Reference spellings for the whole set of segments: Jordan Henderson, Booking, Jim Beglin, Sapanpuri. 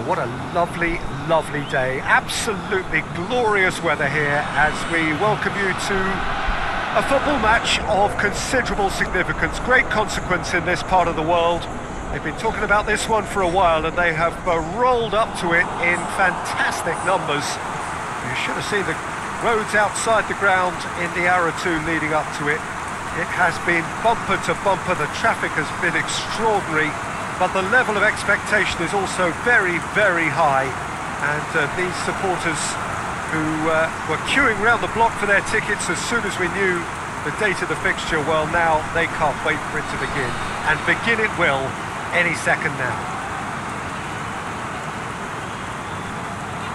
Oh, what a lovely, lovely day. Absolutely glorious weather here as we welcome you to a football match of considerable significance, great consequence in this part of the world. They've been talking about this one for a while and they have rolled up to it in fantastic numbers. You should have seen the roads outside the ground in the hour or two leading up to it. It has been bumper to bumper, the traffic has been extraordinary, but the level of expectation is also very, very high. And these supporters who were queuing round the block for their tickets as soon as we knew the date of the fixture, well, now they can't wait for it to begin. And begin it will. Any second now.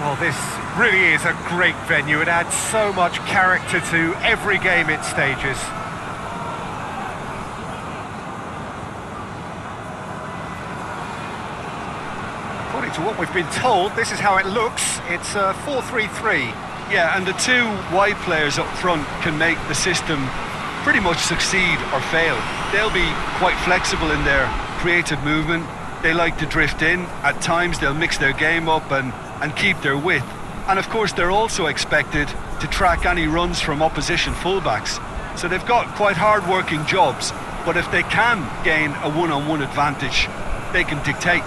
Well, this really is a great venue. It adds so much character to every game it stages. According to what we've been told, this is how it looks. It's a 4-3-3. Yeah, and the two wide players up front can make the system pretty much succeed or fail. They'll be quite flexible in their creative movement. They like to drift in. At times they'll mix their game up and keep their width. And of course they're also expected to track any runs from opposition fullbacks. So they've got quite hard-working jobs, but if they can gain a one-on-one advantage, they can dictate.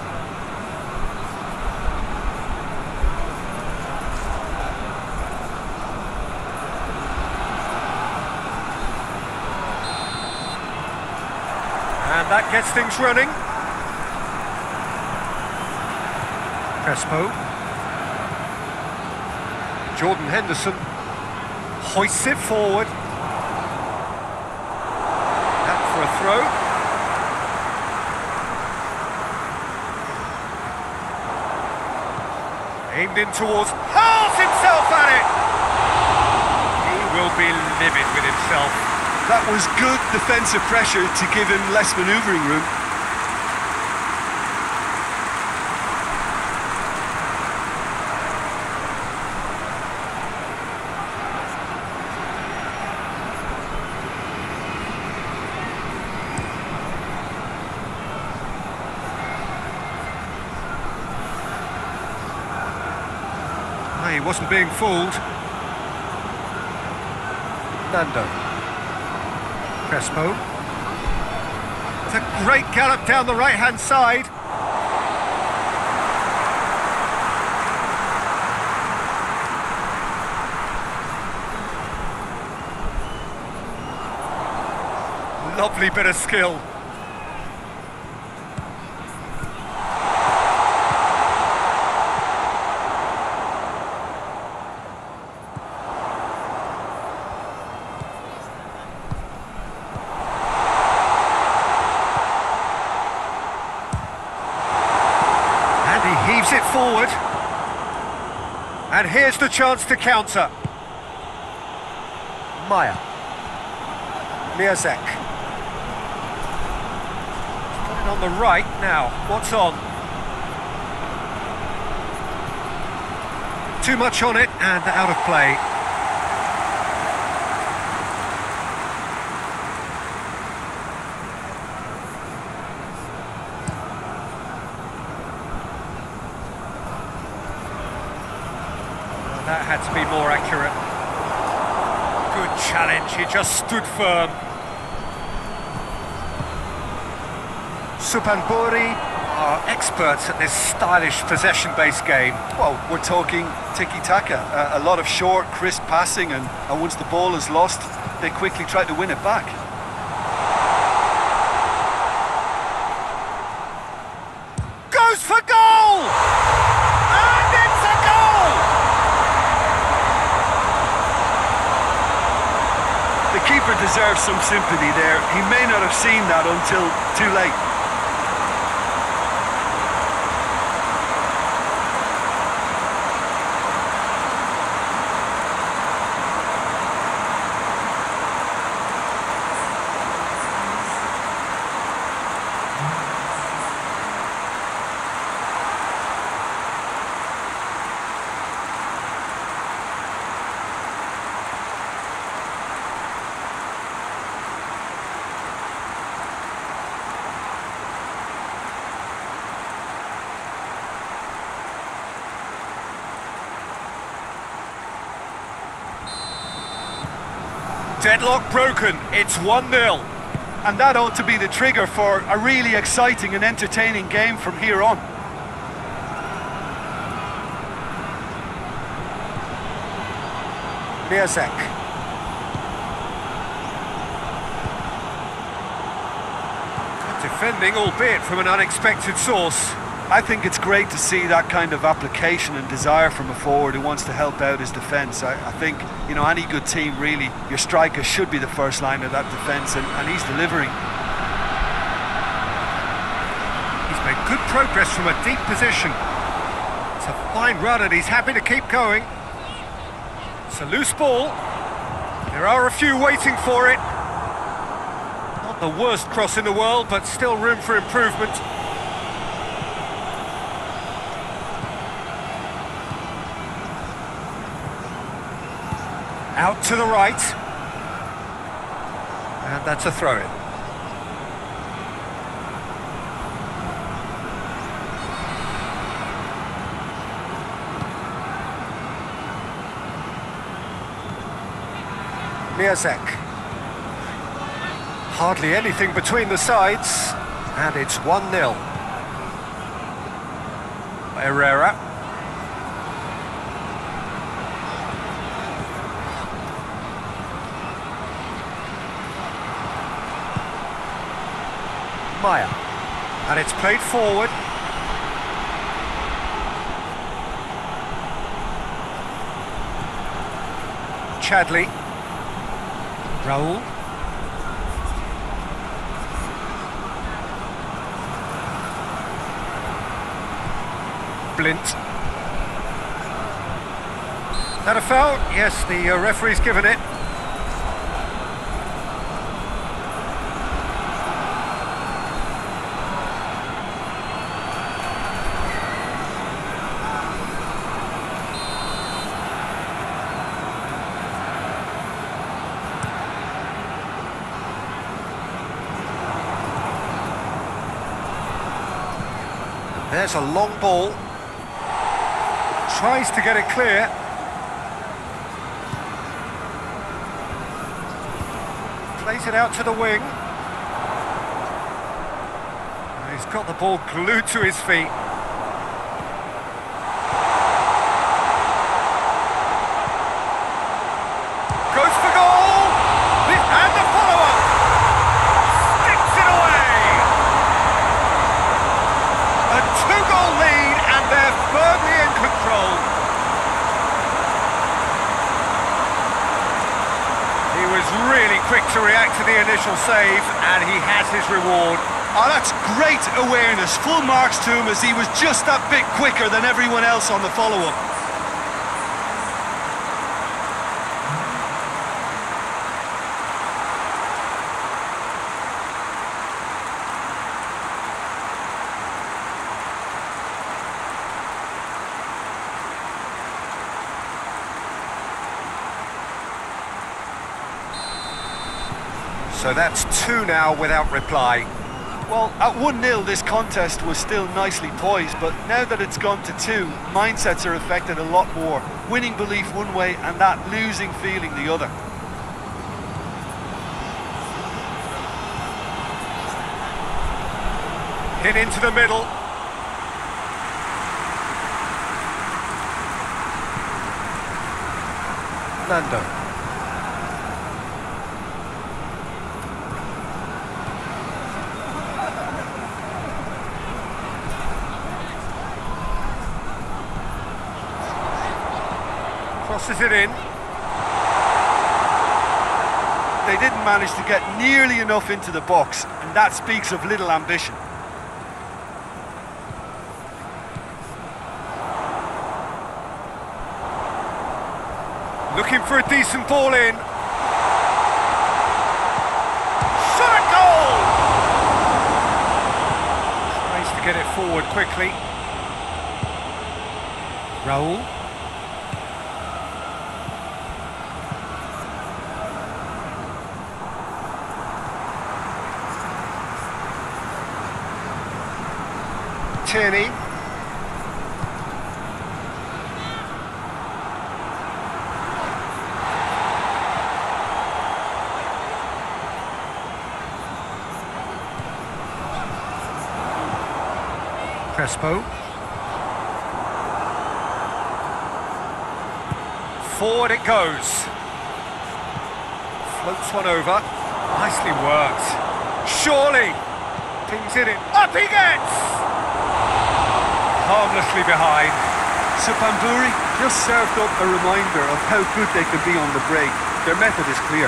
That gets things running. Crespo. Jordan Henderson hoists it forward. That for a throw. Aimed in towards. Hurls himself at it! He will be livid with himself. That was good defensive pressure to give him less manoeuvring room. Oh, he wasn't being fooled. Nando. Crespo. It's a great gallop down the right-hand side. Lovely bit of skill. It forward, and here's the chance to counter. Maya, Miazek, coming on the right now. What's on? Too much on it, and out of play. That had to be more accurate. Good challenge, he just stood firm. Sapanpuri are experts at this stylish possession-based game. Well, we're talking tiki-taka, a lot of short, crisp passing, and once the ball is lost, they quickly try to win it back. Goes for goal! Keeper deserves some sympathy there. He may not have seen that until too late. Deadlock broken, it's 1-0. And that ought to be the trigger for a really exciting and entertaining game from here on. Biasek. Defending, albeit from an unexpected source. I think it's great to see that kind of application and desire from a forward who wants to help out his defence. I think, you know, any good team really, your striker should be the first line of that defence, and he's delivering. He's made good progress from a deep position. It's a fine run and he's happy to keep going. It's a loose ball. There are a few waiting for it. The worst cross in the world, but still room for improvement. Out to the right. And that's a throw-in. Miazek. Hardly anything between the sides, and it's 1-0. Herrera. Maya. And it's played forward. Chadley. Raul. Blint. Is that a foul? Yes, the referee's given it. There's a long ball. Tries to get it clear. Plays it out to the wing. And he's got the ball glued to his feet. Goes for goal! And the follow-up! Sticks it away! A two-goal lead and they're firmly in control. He was really quick to react to the initial save, and he has his reward. Oh, that's great awareness. Full marks to him as he was just that bit quicker than everyone else on the follow-up. So that's two now without reply. Well, at 1-0 this contest was still nicely poised, but now that it's gone to 2, mindsets are affected a lot more. Winning belief one way and that losing feeling the other. Hit into the middle. Lando. Crosses it in. They didn't manage to get nearly enough into the box, and that speaks of little ambition. Looking for a decent ball in. Shot at goal! Tries to get it forward quickly. Raul. Tierney. Crespo. Forward it goes. Floats one over. Nicely worked. Surely. Pings in it. Up he gets! Harmlessly behind. Sapanpuri just served up a reminder of how good they can be on the break. Their method is clear.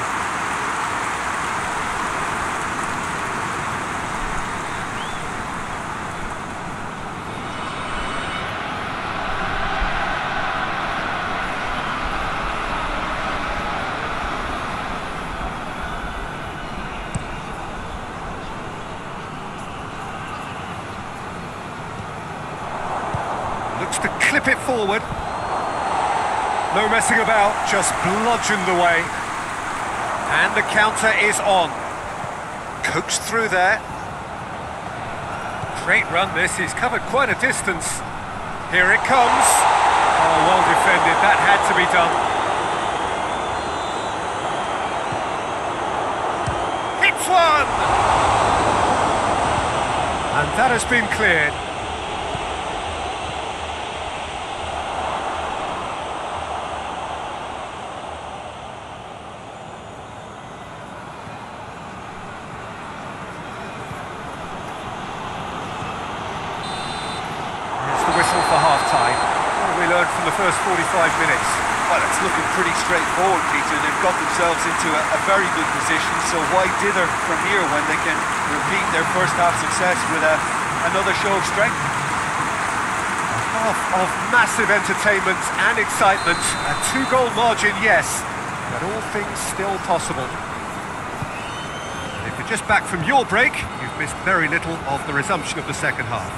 To clip it forward. No messing about, just bludgeoned away. And the counter is on. Coaxed through there. Great run this, he's covered quite a distance. Here it comes. Oh, well defended, that had to be done. Hits one! And that has been cleared. From the first 45 minutes. Well, it's looking pretty straightforward, Peter. They've got themselves into a very good position, so why dither from here when they can repeat their first half success with another show of strength? A half of massive entertainment and excitement. A 2-goal margin, yes, but all things still possible. And if you're just back from your break, you've missed very little of the resumption of the second half.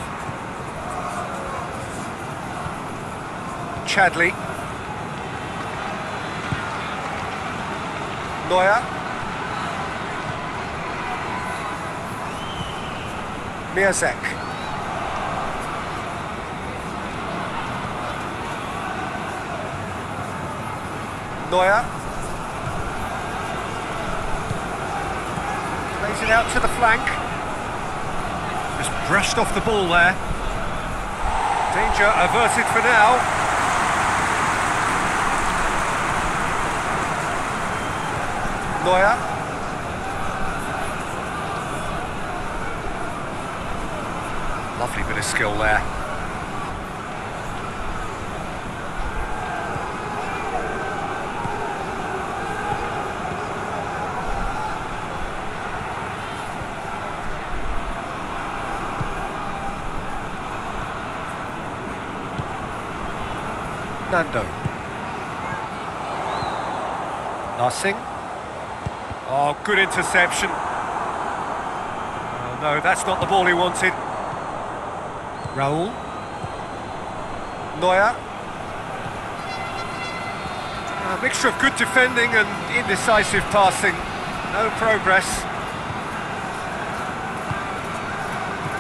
Chadley. Neuer. Mirzek. Neuer. Plays it out to the flank. Just brushed off the ball there. Danger averted for now. Neuer. Lovely bit of skill there. Nando. Narsingh. Oh, good interception. Oh, no, that's not the ball he wanted. Raul. Neuer. A mixture of good defending and indecisive passing. No progress.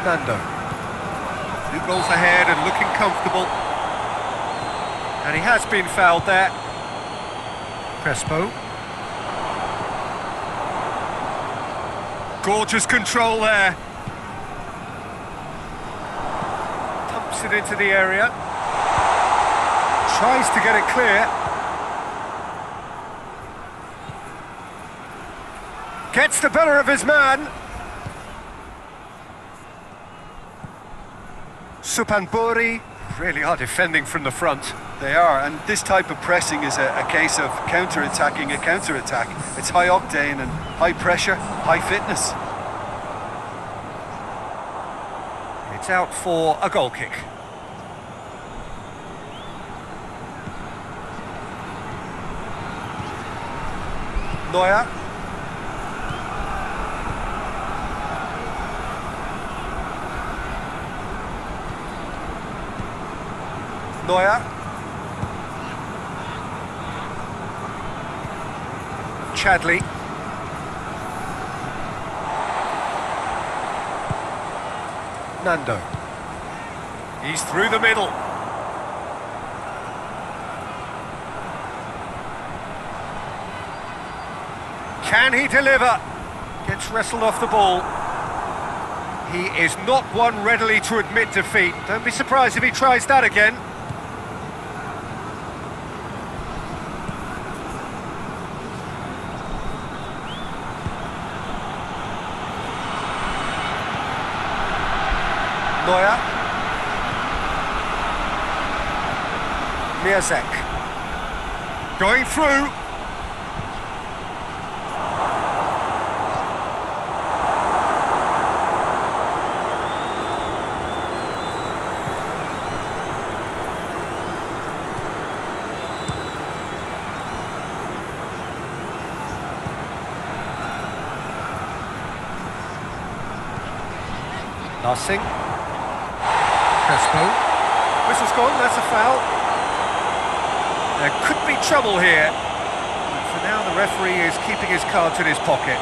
Nando. 2 goals ahead and looking comfortable. And he has been fouled there. Crespo. Gorgeous control there. Pumps it into the area. Tries to get it clear. Gets the better of his man. Sapanpuri really are defending from the front. They are, and this type of pressing is a case of counter-attacking a counter-attack. It's high octane and high pressure, high fitness. It's out for a goal kick. Neuer. Neuer. Chadley. Nando. He's through the middle. Can he deliver? Gets wrestled off the ball. He is not one readily to admit defeat. Don't be surprised if he tries that again. Neuer. Mirzek. Going through. Nothing. Crespo. Whistle's gone, that's a foul. There could be trouble here. But for now, the referee is keeping his cards in his pocket.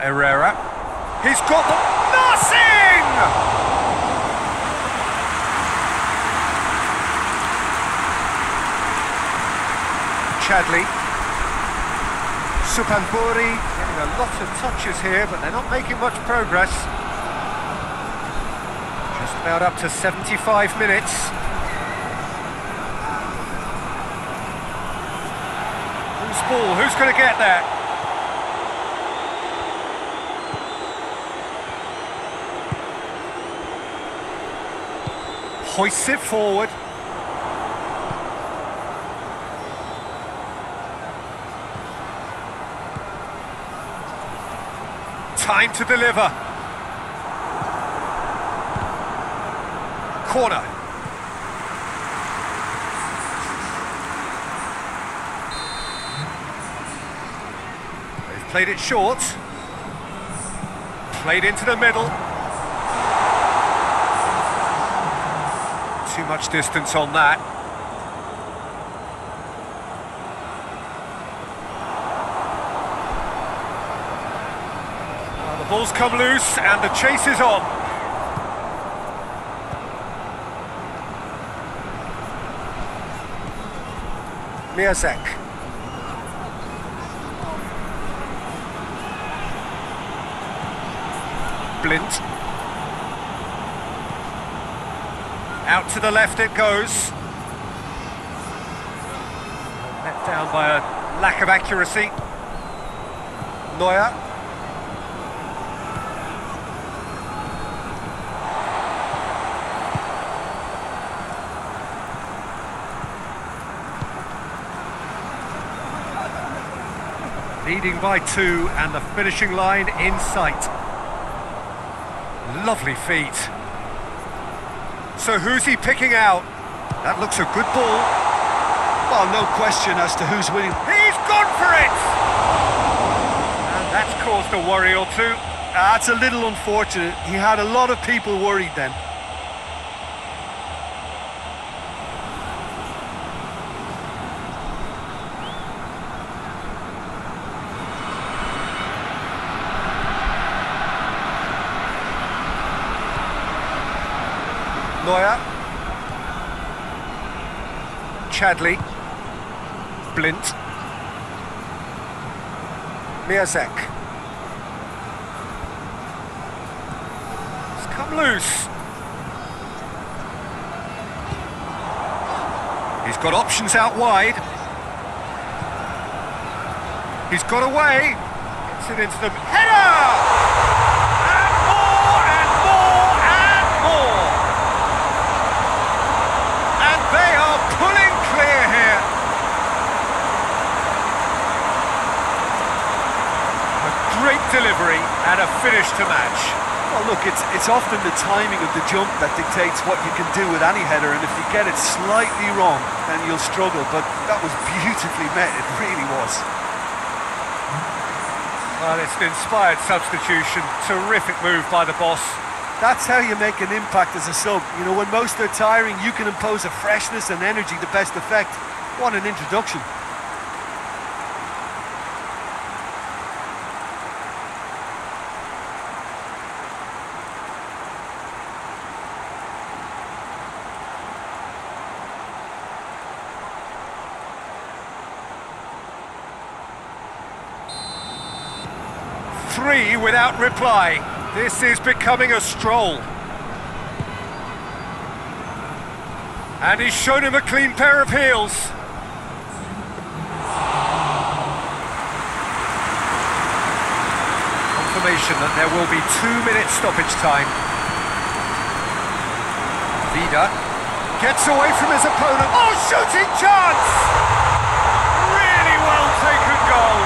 Herrera, he's got them. Nothing! Chadli, Sapanpuri, getting a lot of touches here, but they're not making much progress. Just about up to 75 minutes. Who's ball? Who's going to get there? Hoists it forward. Time to deliver. Corner. They've played it short. Played into the middle. Too much distance on that. Well, the ball's come loose and the chase is on. Mirzek. Blint. Out to the left it goes. Let down by a lack of accuracy. Neuer. Leading by two and the finishing line in sight. Lovely feet. So who's he picking out? That looks a good ball. Well, no question as to who's winning. He's gone for it! And that's caused a worry or two. That's a little unfortunate. He had a lot of people worried then. Chadli, Blint, Mirzek. It's come loose. He's got options out wide. He's got away. Gets it into the header! Delivery and a finish to match. Well, look, it's often the timing of the jump that dictates what you can do with any header, and if you get it slightly wrong, then you'll struggle, but that was beautifully met, it really was. Well, it's an inspired substitution. Terrific move by the boss. That's how you make an impact as a sub. You know, when most are tiring, you can impose a freshness and energy to best effect. What an introduction. Three without reply. This is becoming a stroll. And he's shown him a clean pair of heels. Confirmation that there will be 2 minutes stoppage time. Vida gets away from his opponent. Oh, shooting chance! Really well taken goal.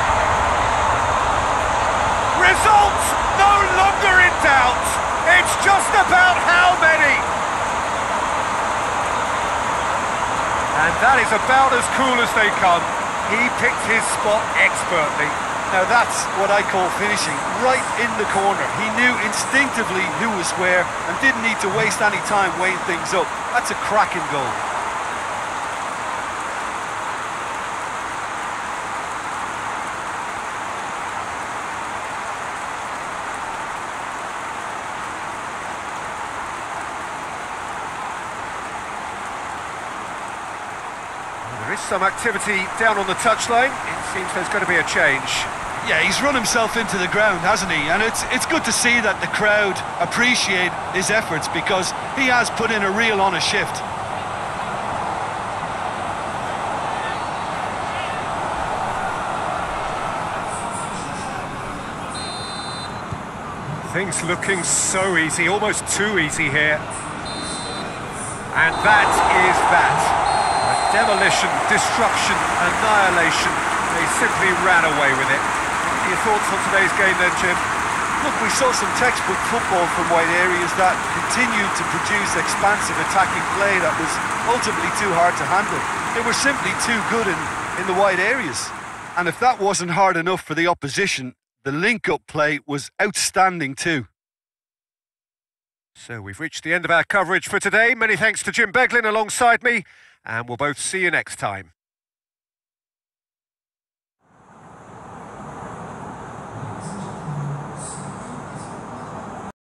Result no longer in doubt. It's just about how many. And that is about as cool as they come. He picked his spot expertly. Now that's what I call finishing, right in the corner. He knew instinctively who was where and didn't need to waste any time weighing things up. That's a cracking goal. Some activity down on the touchline. It seems there's going to be a change. Yeah, he's run himself into the ground, hasn't he? And it's good to see that the crowd appreciate his efforts, because he has put in a real honest shift. Things looking so easy, almost too easy here. And that is that. Demolition, destruction, annihilation. They simply ran away with it. What are your thoughts on today's game then, Jim? Look, we saw some textbook football from wide areas that continued to produce expansive attacking play that was ultimately too hard to handle. They were simply too good in the wide areas. And if that wasn't hard enough for the opposition, the link-up play was outstanding too. So we've reached the end of our coverage for today. Many thanks to Jim Beglin alongside me. And we'll both see you next time.